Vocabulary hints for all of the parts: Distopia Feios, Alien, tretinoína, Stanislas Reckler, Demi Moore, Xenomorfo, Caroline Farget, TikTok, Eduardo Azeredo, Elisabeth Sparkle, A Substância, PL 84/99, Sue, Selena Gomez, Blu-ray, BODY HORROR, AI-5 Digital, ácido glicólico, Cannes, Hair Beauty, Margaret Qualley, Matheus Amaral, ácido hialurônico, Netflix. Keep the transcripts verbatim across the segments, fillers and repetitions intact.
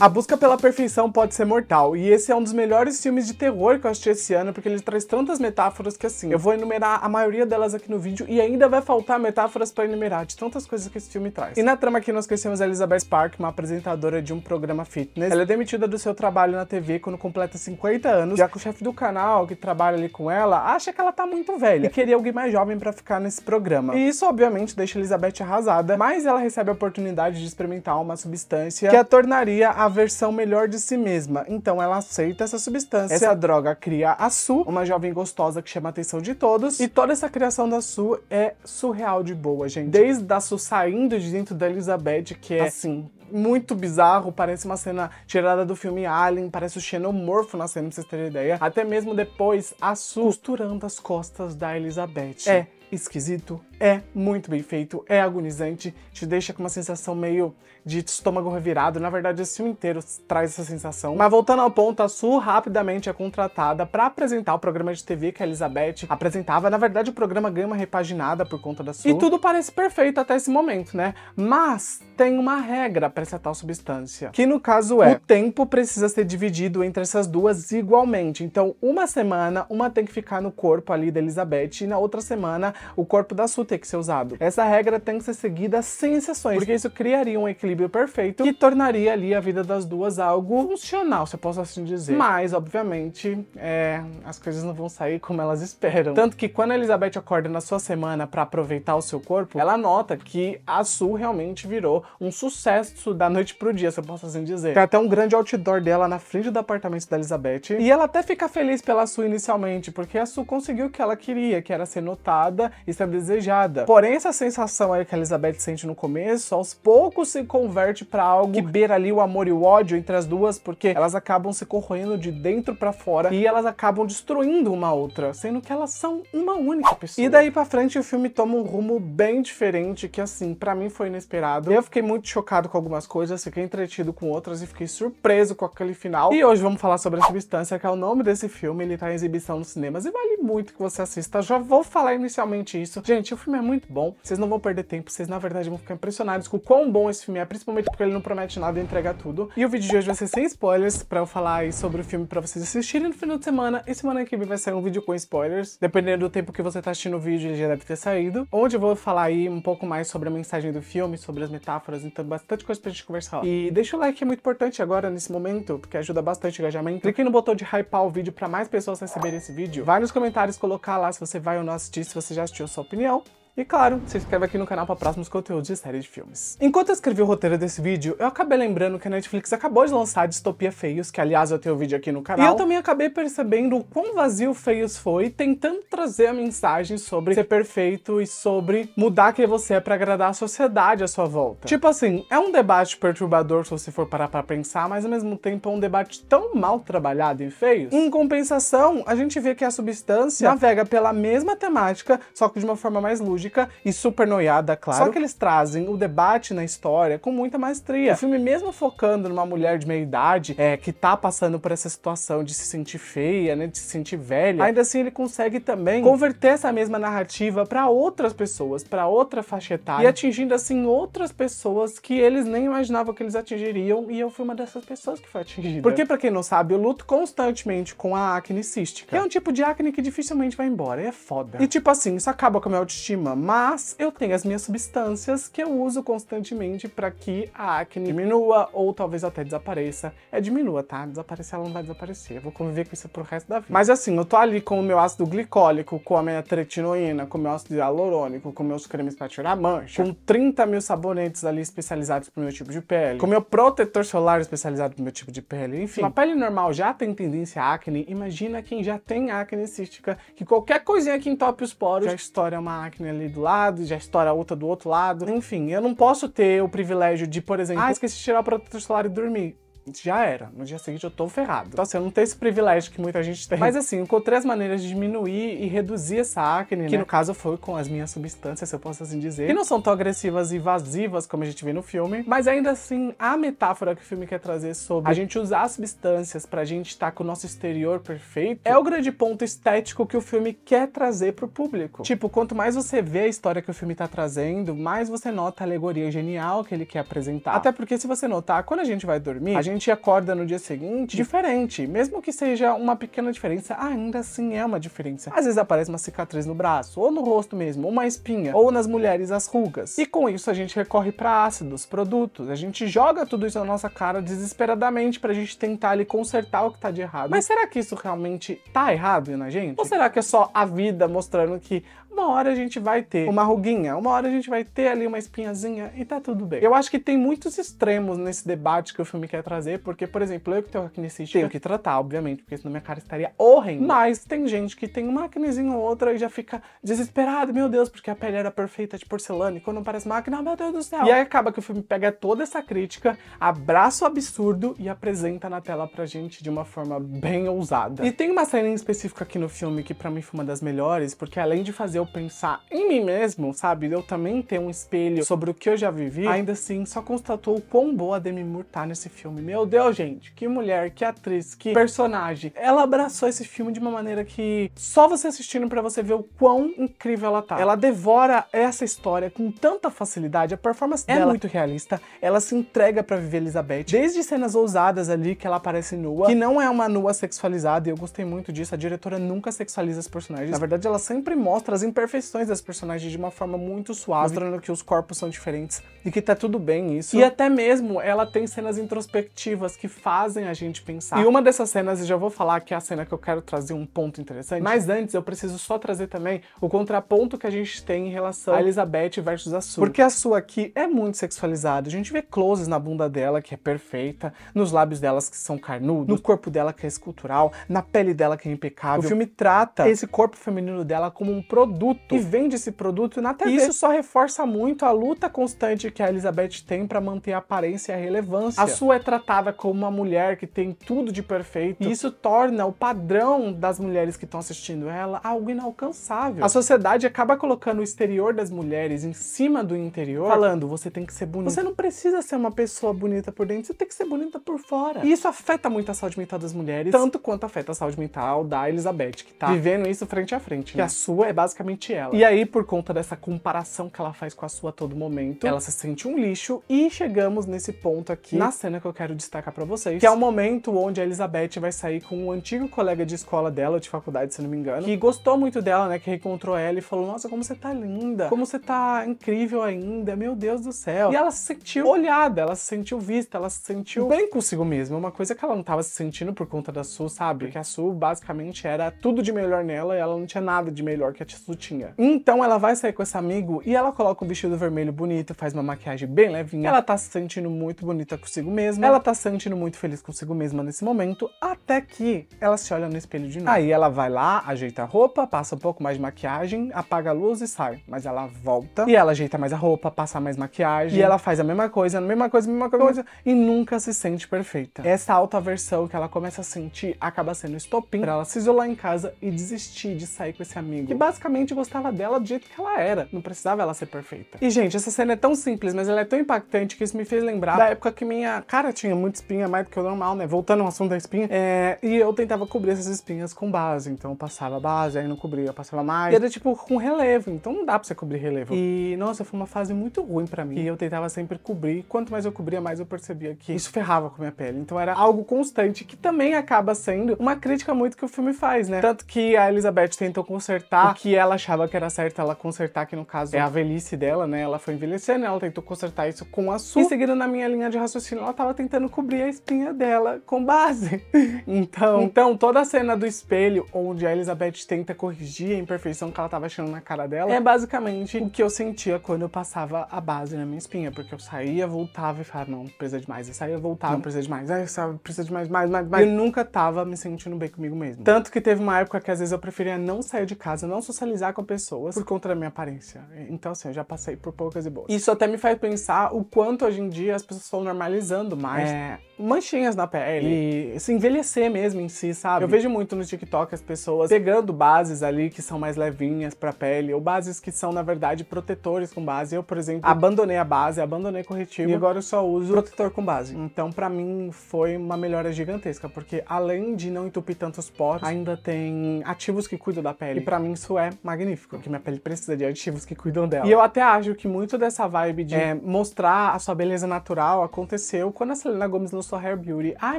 A busca pela perfeição pode ser mortal, e esse é um dos melhores filmes de terror que eu assisti esse ano, porque ele traz tantas metáforas que, assim, eu vou enumerar a maioria delas aqui no vídeo e ainda vai faltar metáforas pra enumerar de tantas coisas que esse filme traz. E na trama aqui nós conhecemos a Elisabeth Sparkle, uma apresentadora de um programa fitness. Ela é demitida do seu trabalho na T V quando completa cinquenta anos, já que o chefe do canal que trabalha ali com ela acha que ela tá muito velha e queria alguém mais jovem pra ficar nesse programa. E isso obviamente deixa Elisabeth arrasada, mas ela recebe a oportunidade de experimentar uma substância que a tornaria a a versão melhor de si mesma, então ela aceita essa substância. Essa droga cria a Sue, uma jovem gostosa que chama a atenção de todos, e toda essa criação da Sue é surreal de boa, gente. Desde a Sue saindo de dentro da Elisabeth, que é assim, muito bizarro, parece uma cena tirada do filme Alien, parece o Xenomorfo na cena, pra vocês terem ideia, até mesmo depois a Sue costurando as costas da Elisabeth. É esquisito, é muito bem feito, é agonizante, te deixa com uma sensação meio de estômago revirado. Na verdade, esse filme inteiro traz essa sensação. Mas voltando ao ponto, a Sue rapidamente é contratada para apresentar o programa de T V que a Elisabeth apresentava. Na verdade, o programa ganha uma repaginada por conta da Sue. E tudo parece perfeito até esse momento, né? Mas tem uma regra para essa tal substância, que no caso é: o tempo precisa ser dividido entre essas duas igualmente. Então, uma semana, uma tem que ficar no corpo ali da Elisabeth e na outra semana o corpo da Sue tem que ser usado. Essa regra tem que ser seguida sem exceções, porque isso criaria um equilíbrio perfeito que tornaria ali a vida das duas algo funcional, se eu posso assim dizer. Mas, obviamente, é, as coisas não vão sair como elas esperam. Tanto que quando a Elisabeth acorda na sua semana pra aproveitar o seu corpo, ela nota que a Sue realmente virou um sucesso da noite pro dia, se eu posso assim dizer. Tem até um grande outdoor dela na frente do apartamento da Elisabeth, e ela até fica feliz pela Sue inicialmente, porque a Sue conseguiu o que ela queria, que era ser notada e ser desejada. Porém, essa sensação aí que a Elisabeth sente no começo, aos poucos se converte pra algo que beira ali o amor e o ódio entre as duas, porque elas acabam se corroendo de dentro pra fora e elas acabam destruindo uma outra, sendo que elas são uma única pessoa. E daí pra frente o filme toma um rumo bem diferente, que assim, pra mim foi inesperado. Eu fiquei muito chocado com algumas coisas, fiquei entretido com outras e fiquei surpreso com aquele final. E hoje vamos falar sobre A Substância, que é o nome desse filme, ele tá em exibição nos cinemas e vale muito que você assista. Já vou falar inicialmente isso. Gente, o filme é muito bom, vocês não vão perder tempo, vocês na verdade vão ficar impressionados com o quão bom esse filme é, principalmente porque ele não promete nada e entrega tudo. E o vídeo de hoje vai ser sem spoilers, pra eu falar aí sobre o filme pra vocês assistirem no final de semana, e semana que vem vai sair um vídeo com spoilers, dependendo do tempo que você tá assistindo o vídeo, ele já deve ter saído, onde eu vou falar aí um pouco mais sobre a mensagem do filme, sobre as metáforas, então bastante coisa pra gente conversar lá. E deixa o like, que é muito importante agora nesse momento, porque ajuda bastante o engajamento. Clique no botão de hypear o vídeo pra mais pessoas receberem esse vídeo, vai nos comentários colocar lá se você vai ou não assistir, se você já assistiu sua opinião. E claro, se inscreve aqui no canal para próximos conteúdos de série de filmes. Enquanto eu escrevi o roteiro desse vídeo, eu acabei lembrando que a Netflix acabou de lançar Distopia Feios, que aliás eu tenho o vídeo aqui no canal. E eu também acabei percebendo o quão vazio Feios foi, tentando trazer a mensagem sobre ser perfeito e sobre mudar quem você é para agradar a sociedade à sua volta. Tipo assim, é um debate perturbador se você for parar para pensar, mas ao mesmo tempo é um debate tão mal trabalhado em Feios. Em compensação, a gente vê que a substância navega pela mesma temática, só que de uma forma mais lúdica e super noiada, claro. Só que eles trazem o debate na história com muita maestria. O filme, mesmo focando numa mulher de meia-idade, é, que tá passando por essa situação de se sentir feia, né, de se sentir velha, ainda assim ele consegue também converter essa mesma narrativa pra outras pessoas, pra outra faixa etária, e atingindo assim outras pessoas que eles nem imaginavam que eles atingiriam, e eu fui uma dessas pessoas que foi atingida. Porque, pra quem não sabe, eu luto constantemente com a acne cística, que é um tipo de acne que dificilmente vai embora, e é foda. E tipo assim, isso acaba com a minha autoestima, mas eu tenho as minhas substâncias que eu uso constantemente para que a acne diminua ou talvez até desapareça. É, diminua, tá? Desaparecer ela não vai desaparecer, eu vou conviver com isso pro resto da vida. Mas assim, eu tô ali com o meu ácido glicólico, com a minha tretinoína, com o meu ácido hialurônico, com meus cremes pra tirar mancha, com trinta mil sabonetes ali especializados pro meu tipo de pele, com meu protetor solar especializado pro meu tipo de pele, enfim. Uma pele normal já tem tendência à acne, imagina quem já tem acne cística, que qualquer coisinha que entope os poros, já estoura uma acne ali do lado, já estoura outra do outro lado. Enfim, eu não posso ter o privilégio de, por exemplo, ah, esqueci de tirar o protetor solar e dormir. Já era, no dia seguinte eu tô ferrado. Então assim, eu não tenho esse privilégio que muita gente tem. Mas assim, encontrei as maneiras de diminuir e reduzir essa acne, que né? no caso foi com as minhas substâncias, se eu posso assim dizer, que não são tão agressivas e invasivas como a gente vê no filme, mas ainda assim, a metáfora que o filme quer trazer sobre a gente usar as substâncias pra gente estar com o nosso exterior perfeito, é o grande ponto estético que o filme quer trazer pro público. Tipo, quanto mais você vê a história que o filme tá trazendo, mais você nota a alegoria genial que ele quer apresentar. Até porque, se você notar, quando a gente vai dormir, a gente gente acorda no dia seguinte diferente, mesmo que seja uma pequena diferença, ainda assim é uma diferença. Às vezes aparece uma cicatriz no braço, ou no rosto mesmo, ou uma espinha, ou nas mulheres as rugas. E com isso a gente recorre para ácidos, produtos, a gente joga tudo isso na nossa cara desesperadamente pra gente tentar ali consertar o que tá de errado. Mas será que isso realmente tá errado na gente? Ou será que é só a vida mostrando que uma hora a gente vai ter uma ruguinha, uma hora a gente vai ter ali uma espinhazinha e tá tudo bem? Eu acho que tem muitos extremos nesse debate que o filme quer trazer, porque, por exemplo, eu que tenho acnecistica, tenho que tratar, obviamente, porque senão minha cara estaria horrenda. Mas tem gente que tem uma acnezinha ou outra e já fica desesperado, meu Deus, porque a pele era perfeita de porcelana e quando parece máquina, meu Deus do céu. E aí acaba que o filme pega toda essa crítica, abraça o absurdo e apresenta na tela pra gente de uma forma bem ousada. E tem uma cena em específico aqui no filme que pra mim foi uma das melhores, porque além de fazer eu pensar em mim mesmo, sabe, eu também ter um espelho sobre o que eu já vivi, ainda assim só constatou o quão boa a Demi Moore tá nesse filme. Meu Deus, gente, que mulher, que atriz, que personagem. Ela abraçou esse filme de uma maneira que só você assistindo pra você ver o quão incrível ela tá. Ela devora essa história com tanta facilidade, a performance dela é muito realista, ela se entrega pra viver Elisabeth, desde cenas ousadas ali que ela aparece nua, que não é uma nua sexualizada, e eu gostei muito disso, a diretora nunca sexualiza os personagens, na verdade ela sempre mostra as imperfeições das personagens de uma forma muito suave, mostrando que os corpos são diferentes e que tá tudo bem isso. E até mesmo ela tem cenas introspectivas que fazem a gente pensar. E uma dessas cenas, eu já vou falar que é a cena que eu quero trazer um ponto interessante, mas antes eu preciso só trazer também o contraponto que a gente tem em relação a Elisabeth versus a Sue. Porque a Sue aqui é muito sexualizada, a gente vê closes na bunda dela, que é perfeita, nos lábios delas que são carnudos, no corpo dela que é escultural, na pele dela que é impecável. O filme trata esse corpo feminino dela como um produto e vende esse produto na T V. E isso só reforça muito a luta constante que a Elisabeth tem para manter a aparência e a relevância. A Sue é tratada como uma mulher que tem tudo de perfeito e isso torna o padrão das mulheres que estão assistindo ela algo inalcançável. A sociedade acaba colocando o exterior das mulheres em cima do interior, falando, você tem que ser bonita. Você não precisa ser uma pessoa bonita por dentro, você tem que ser bonita por fora. E isso afeta muito a saúde mental das mulheres, tanto quanto afeta a saúde mental da Elisabeth, que tá vivendo isso frente a frente, né? Que a Sue é basicamente ela. E aí, por conta dessa comparação que ela faz com a Sue a todo momento, ela se sente um lixo e chegamos nesse ponto aqui, na cena que eu quero destacar pra vocês, que é o momento onde a Elisabeth vai sair com um antigo colega de escola dela, de faculdade, se não me engano, que gostou muito dela, né, que reencontrou ela e falou, nossa, como você tá linda, como você tá incrível ainda, meu Deus do céu. E ela se sentiu olhada, ela se sentiu vista, ela se sentiu bem consigo mesma, uma coisa que ela não tava se sentindo por conta da Sue, sabe? Porque a Sue, basicamente, era tudo de melhor nela e ela não tinha nada de melhor que a Sue. Então ela vai sair com esse amigo e ela coloca um vestido vermelho bonito, faz uma maquiagem bem levinha, ela tá se sentindo muito bonita consigo mesma, ela tá se sentindo muito feliz consigo mesma nesse momento, até que ela se olha no espelho de novo. Aí ela vai lá, ajeita a roupa, passa um pouco mais de maquiagem, apaga a luz e sai. Mas ela volta e ela ajeita mais a roupa, passa mais maquiagem, e ela faz a mesma coisa, a mesma coisa, a mesma coisa, e nunca se sente perfeita. Essa autoaversão que ela começa a sentir acaba sendo estopim pra ela se isolar em casa e desistir de sair com esse amigo, que basicamente gostava dela do jeito que ela era, não precisava ela ser perfeita. E gente, essa cena é tão simples, mas ela é tão impactante que isso me fez lembrar da época que minha cara tinha muita espinha, mais do que o normal, né, voltando ao assunto da espinha, é... e eu tentava cobrir essas espinhas com base, então eu passava base, aí não cobria, eu passava mais, e era tipo com relevo, então não dá pra você cobrir relevo. E nossa, foi uma fase muito ruim pra mim, e eu tentava sempre cobrir, quanto mais eu cobria, mais eu percebia que isso ferrava com a minha pele, então era algo constante, que também acaba sendo uma crítica muito que o filme faz, né, tanto que a Elisabeth tentou consertar o que ela achava que era certo ela consertar, que no caso é a velhice dela, né, ela foi envelhecendo, ela tentou consertar isso com a Sue, e seguindo na minha linha de raciocínio, ela tava tentando cobrir a espinha dela com base. então, então, toda a cena do espelho, onde a Elisabeth tenta corrigir a imperfeição que ela tava achando na cara dela, é basicamente o que eu sentia quando eu passava a base na minha espinha, porque eu saía, voltava e falava, não, precisa de mais, eu saía, voltava, não precisa de mais, eu saía, precisa de mais, mais, mais, mais. Eu nunca tava me sentindo bem comigo mesmo. Tanto que teve uma época que às vezes eu preferia não sair de casa, não socializar com pessoas por conta da minha aparência. Então, assim, eu já passei por poucas e boas. Isso até me faz pensar o quanto hoje em dia as pessoas estão normalizando mais é, manchinhas na pele e se envelhecer mesmo em si, sabe? Eu vejo muito no TikTok as pessoas pegando bases ali que são mais levinhas pra pele ou bases que são, na verdade, protetores com base. Eu, por exemplo, abandonei a base, abandonei corretivo e agora eu só uso protetor com base. Então, pra mim, foi uma melhora gigantesca, porque além de não entupir tantos poros, ainda tem ativos que cuidam da pele. E pra mim, isso é É magnífico, porque minha pele precisa de aditivos que cuidam dela. E eu até acho que muito dessa vibe de é, mostrar a sua beleza natural aconteceu quando a Selena Selena Gomez lançou Hair Beauty. Ai,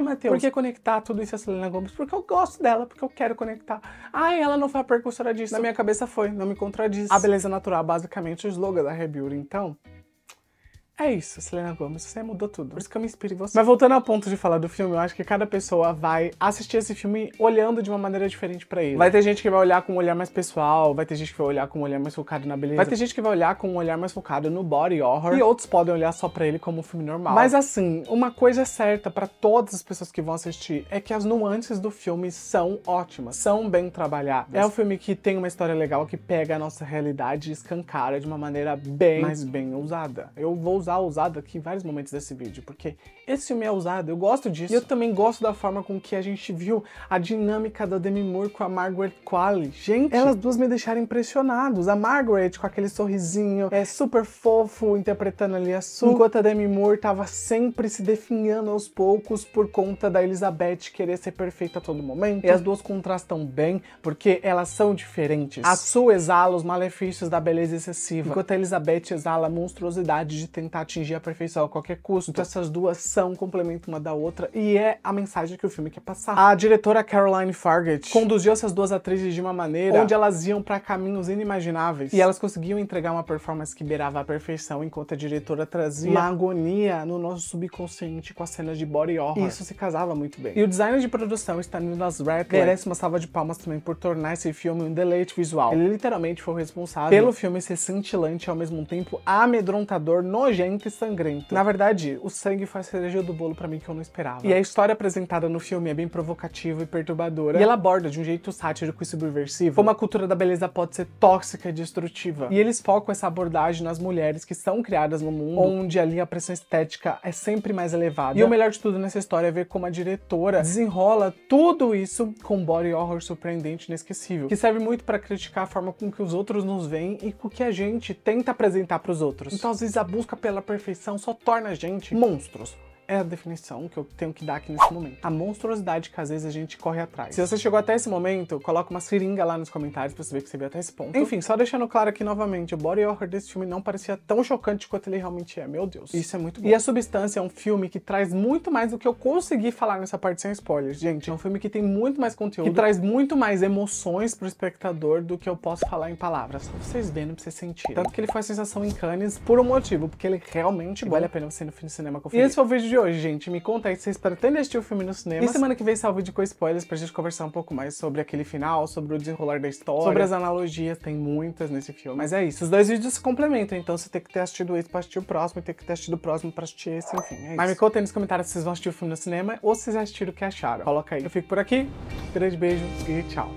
Matheus, por que conectar tudo isso a Selena Gomez? Porque eu gosto dela, porque eu quero conectar. Ai, ela não foi a precursora disso. Na minha cabeça foi, não me contradiz. A beleza natural, basicamente, o slogan da Hair Beauty, então... É isso, Selena Gomez, você mudou tudo. Por isso que eu me inspiro em você. Mas voltando ao ponto de falar do filme, eu acho que cada pessoa vai assistir esse filme olhando de uma maneira diferente pra ele. Vai ter gente que vai olhar com um olhar mais pessoal, vai ter gente que vai olhar com um olhar mais focado na beleza, vai ter gente que vai olhar com um olhar mais focado no body horror, e outros podem olhar só pra ele como um filme normal. Mas assim, uma coisa certa pra todas as pessoas que vão assistir é que as nuances do filme são ótimas, são bem trabalhadas. É um filme que tem uma história legal, que pega a nossa realidade e escancara de uma maneira bem, mas bem ousada. Eu vou usar ousado aqui em vários momentos desse vídeo, porque esse filme é ousado, eu gosto disso. E eu também gosto da forma com que a gente viu a dinâmica da Demi Moore com a Margaret Qualley. Gente, elas duas me deixaram impressionados. A Margaret com aquele sorrisinho, é super fofo, interpretando ali a Sue, enquanto a Demi Moore tava sempre se definhando aos poucos por conta da Elisabeth querer ser perfeita a todo momento. E as duas contrastam bem, porque elas são diferentes. A Sue exala os malefícios da beleza excessiva, enquanto a Elisabeth exala a monstruosidade de tentar atingir a perfeição a qualquer custo. Então essas duas são um complemento uma da outra, e é a mensagem que o filme quer passar. A diretora Caroline Farget conduziu essas duas atrizes de uma maneira onde elas iam pra caminhos inimagináveis, e elas conseguiam entregar uma performance que beirava a perfeição, enquanto a diretora trazia uma agonia no nosso subconsciente com as cenas de body horror. E isso se casava muito bem. E o designer de produção, Stanislas Reckler, merece uma salva de palmas também por tornar esse filme um deleite visual. Ele literalmente foi o responsável pelo filme ser cintilante e ao mesmo tempo amedrontador, nojento e sangrento. Na verdade, o sangue foi a cereja do bolo pra mim que eu não esperava. E a história apresentada no filme é bem provocativa e perturbadora, e ela aborda de um jeito sático e subversivo como a cultura da beleza pode ser tóxica e destrutiva. E eles focam essa abordagem nas mulheres que são criadas no mundo onde ali a pressão estética é sempre mais elevada. E o melhor de tudo nessa história é ver como a diretora desenrola tudo isso com um body horror surpreendente e inesquecível, que serve muito pra criticar a forma com que os outros nos veem e com que a gente tenta apresentar pros outros. Então às vezes a busca pela perfeição só torna a gente monstros. É a definição que eu tenho que dar aqui nesse momento. A monstruosidade que às vezes a gente corre atrás. Se você chegou até esse momento, coloca uma seringa lá nos comentários pra você ver que você veio até esse ponto. Enfim, só deixando claro aqui novamente, o body horror desse filme não parecia tão chocante quanto ele realmente é. Meu Deus, isso é muito bom. E A Substância é um filme que traz muito mais do que eu consegui falar nessa parte sem spoilers, gente. É um filme que tem muito mais conteúdo, que traz muito mais emoções pro espectador do que eu posso falar em palavras. Só pra vocês verem, pra vocês sentirem. Tanto que ele faz sensação em Cannes por um motivo, porque ele realmente vale a pena você ir no filme de cinema conferir. E esse foi o vídeo de hoje, gente. Me conta aí se vocês pretendem assistir o filme no cinema. E semana que vem sai o vídeo com spoilers pra gente conversar um pouco mais sobre aquele final, sobre o desenrolar da história, sobre as analogias, tem muitas nesse filme. Mas é isso, os dois vídeos se complementam, então você tem que ter assistido esse pra assistir o próximo, e tem que ter assistido o próximo pra assistir esse, enfim, é isso. Mas me conta aí nos comentários se vocês vão assistir o filme no cinema ou se vocês assistiram o que acharam. Coloca aí. Eu fico por aqui, grande beijo e tchau.